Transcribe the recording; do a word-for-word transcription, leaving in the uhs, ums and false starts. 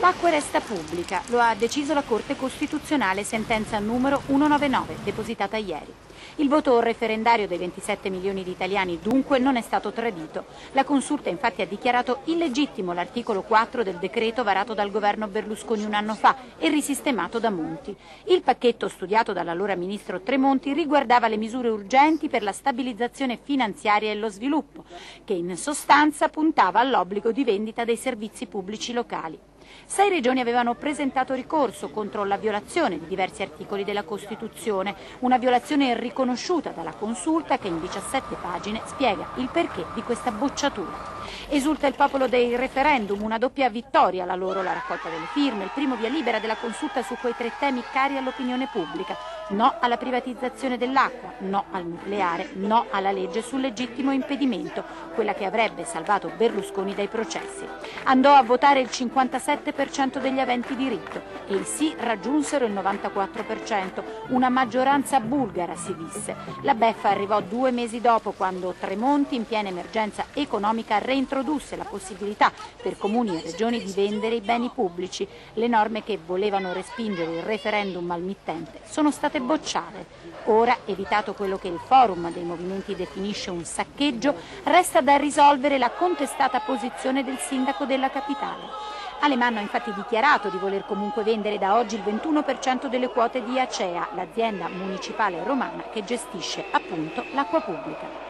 L'acqua resta pubblica, lo ha deciso la Corte Costituzionale, sentenza numero centonovantanove, depositata ieri. Il voto referendario dei ventisette milioni di italiani dunque non è stato tradito. La Consulta infatti ha dichiarato illegittimo l'articolo quattro del decreto varato dal governo Berlusconi un anno fa e risistemato da Monti. Il pacchetto studiato dall'allora ministro Tremonti riguardava le misure urgenti per la stabilizzazione finanziaria e lo sviluppo, che in sostanza puntava all'obbligo di vendita dei servizi pubblici locali. Sei regioni avevano presentato ricorso contro la violazione di diversi articoli della Costituzione, una violazione riconosciuta dalla Consulta che in diciassette pagine spiega il perché di questa bocciatura. Esulta il popolo dei referendum, una doppia vittoria la loro, la raccolta delle firme, il primo via libera della Consulta su quei tre temi cari all'opinione pubblica: no alla privatizzazione dell'acqua, no al nucleare, no alla legge sul legittimo impedimento, quella che avrebbe salvato Berlusconi dai processi. Andò a votare il cinquantasette per cento degli aventi diritto e il sì raggiunsero il novantaquattro per cento, una maggioranza bulgara si disse. La beffa arrivò due mesi dopo, quando Tremonti, in piena emergenza economica, reintrodusse la possibilità per comuni e regioni di vendere i beni pubblici. Le norme che volevano respingere il referendum al mittente sono state bocciate. Ora, evitato quello che il forum dei movimenti definisce un saccheggio, resta da risolvere la contestata posizione del sindaco della capitale. Alemanno ha infatti dichiarato di voler comunque vendere da oggi il ventuno per cento delle quote di Acea, l'azienda municipale romana che gestisce appunto l'acqua pubblica.